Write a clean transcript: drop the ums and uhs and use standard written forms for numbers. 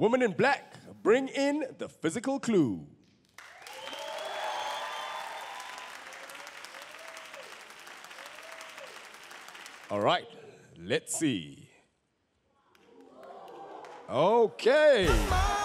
Woman in Black, bring in the physical clue. All right, let's see. Okay.